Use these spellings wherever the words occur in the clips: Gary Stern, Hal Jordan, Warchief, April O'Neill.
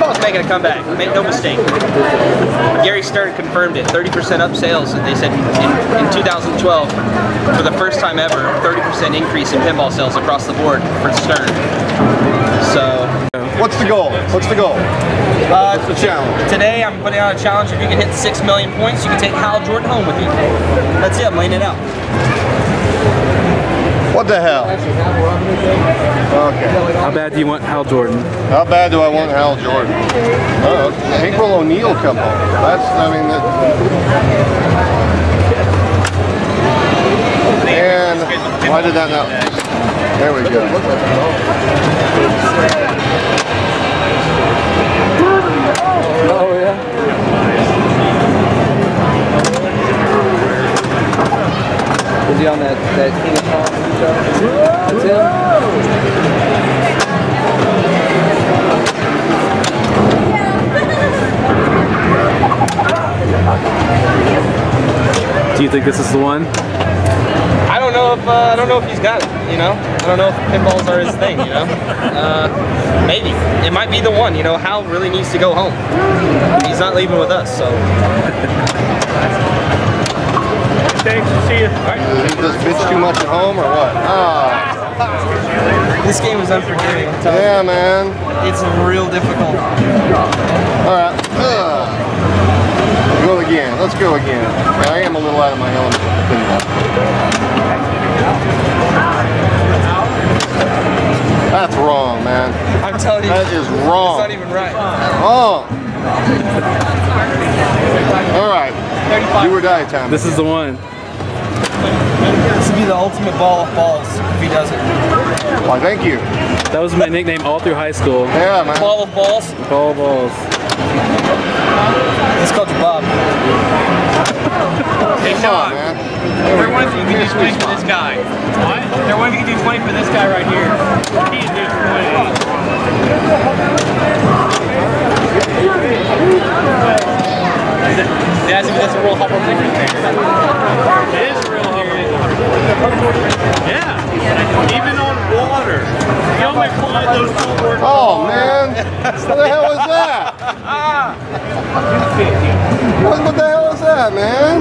Football's making a comeback, make no mistake. Gary Stern confirmed it, 30% up sales, and they said in 2012, for the first time ever, 30% increase in pinball sales across the board for Stern. So, what's the goal? What's the goal? What's the challenge? Today I'm putting out a challenge. If you can hit 6 million points, you can take Hal Jordan home with you. That's it, I'm laying it out. What the hell? Okay. How bad do you want Hal Jordan? How bad do I want Hal Jordan? April O'Neill come on. That's, I mean, and why did that not? There we go. Oh yeah. Is he on that? That's him. Do you think this is the one? I don't know if he's got it. You know, I don't know if pinballs are his thing. You know, maybe it might be the one. You know, Hal really needs to go home. He's not leaving with us, so. Thanks, see you. All right. Did this bitch too much at home or what? Oh. This game is unforgiving. Yeah, man. It's real difficult. Alright. Go again. Let's go again. I am a little out of my element. That's wrong, man. I'm telling you. That is wrong. It's not even right. Wrong. Alright. Do or die time. This is the one. This will be the ultimate ball of balls if he does it. Why, thank you. That was my nickname all through high school. Yeah, man. Ball of balls? Ball of balls. Let's call you Bob. Hey, Sean. There one of you can do 20 for this guy. What? There one of you can do 20 for this guy right here. He can do 20. That's a real hopper thing right there. It is a real hopper. Yeah. Even on water. You know, those two words. Oh, man. What the hell was that? What the hell was that, man?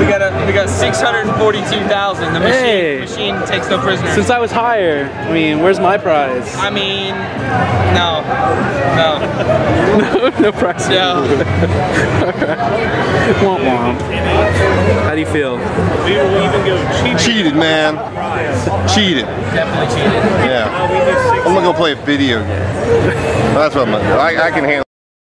We got 642,000. The machine takes no prisoners. Since I was higher, I mean, where's my prize? I mean, no. No prize. No. Womp womp. How do you feel? We will even go cheating. Cheated, man. Cheated. Definitely cheated. Yeah. I'm gonna go play a video game. That's what I'm gonna do. I can handle.